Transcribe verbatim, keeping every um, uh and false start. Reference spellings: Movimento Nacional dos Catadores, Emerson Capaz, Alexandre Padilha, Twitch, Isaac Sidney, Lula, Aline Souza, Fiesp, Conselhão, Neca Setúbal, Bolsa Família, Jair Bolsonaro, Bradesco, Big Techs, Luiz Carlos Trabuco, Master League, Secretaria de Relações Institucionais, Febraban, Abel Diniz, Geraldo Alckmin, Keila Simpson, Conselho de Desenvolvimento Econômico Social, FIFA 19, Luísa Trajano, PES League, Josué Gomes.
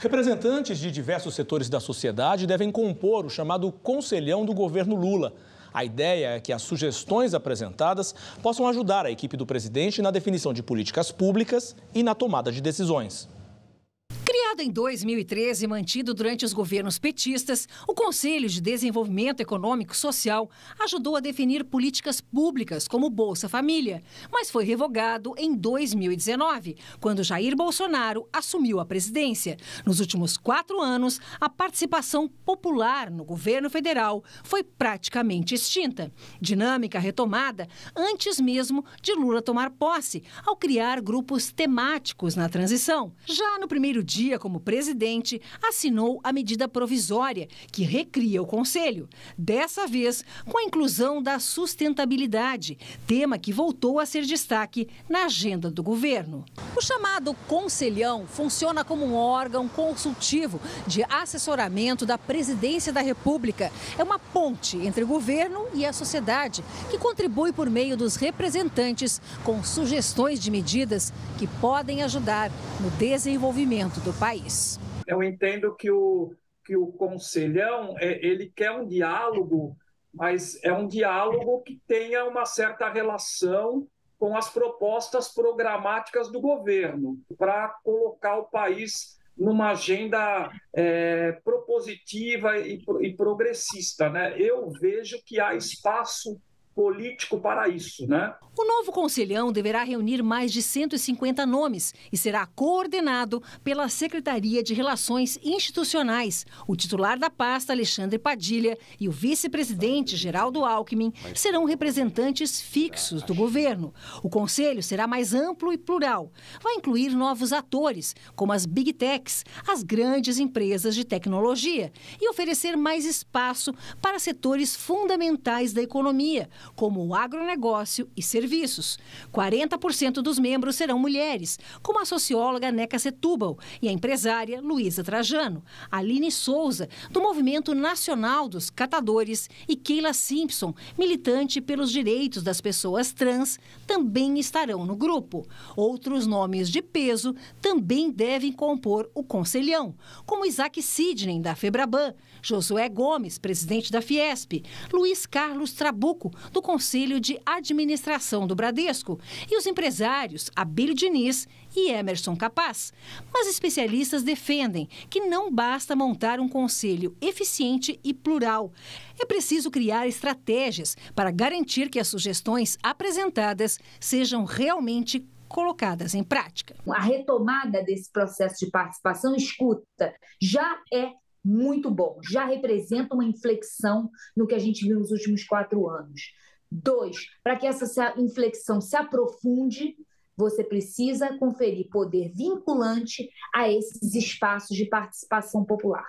Representantes de diversos setores da sociedade devem compor o chamado Conselhão do governo Lula. A ideia é que as sugestões apresentadas possam ajudar a equipe do presidente na definição de políticas públicas e na tomada de decisões. Criado em dois mil e treze e mantido durante os governos petistas, o Conselho de Desenvolvimento Econômico Social ajudou a definir políticas públicas como Bolsa Família, mas foi revogado em dois mil e dezenove, quando Jair Bolsonaro assumiu a presidência. Nos últimos quatro anos, a participação popular no governo federal foi praticamente extinta. Dinâmica retomada antes mesmo de Lula tomar posse, ao criar grupos temáticos na transição. Já no primeiro dia, dia como presidente, assinou a medida provisória que recria o Conselho, dessa vez com a inclusão da sustentabilidade, tema que voltou a ser destaque na agenda do governo. O chamado Conselhão funciona como um órgão consultivo de assessoramento da Presidência da República. É uma ponte entre o governo e a sociedade, que contribui por meio dos representantes com sugestões de medidas que podem ajudar no desenvolvimento do do país. Eu entendo que o, que o Conselhão, ele quer um diálogo, mas é um diálogo que tenha uma certa relação com as propostas programáticas do governo, para colocar o país numa agenda é, propositiva e, e progressista, né? Eu vejo que há espaço político para isso, né? O novo Conselhão deverá reunir mais de cento e cinquenta nomes e será coordenado pela Secretaria de Relações Institucionais. O titular da pasta, Alexandre Padilha, e o vice-presidente, Geraldo Alckmin, serão representantes fixos do governo. O Conselho será mais amplo e plural. Vai incluir novos atores, como as Big Techs, as grandes empresas de tecnologia, e oferecer mais espaço para setores fundamentais da economia, como o agronegócio e serviços. quarenta por cento dos membros serão mulheres, como a socióloga Neca Setúbal e a empresária Luísa Trajano, Aline Souza, do Movimento Nacional dos Catadores, e Keila Simpson, militante pelos direitos das pessoas trans, também estarão no grupo. Outros nomes de peso também devem compor o Conselhão, como Isaac Sidney, da Febraban, Josué Gomes, presidente da Fiesp, Luiz Carlos Trabuco, do Conselho de Administração do Bradesco, e os empresários Abel Diniz e Emerson Capaz. Mas especialistas defendem que não basta montar um conselho eficiente e plural. É preciso criar estratégias para garantir que as sugestões apresentadas sejam realmente colocadas em prática. A retomada desse processo de participação, escuta, já é muito bom, já representa uma inflexão no que a gente viu nos últimos quatro anos. Dois, para que essa inflexão se aprofunde, você precisa conferir poder vinculante a esses espaços de participação popular.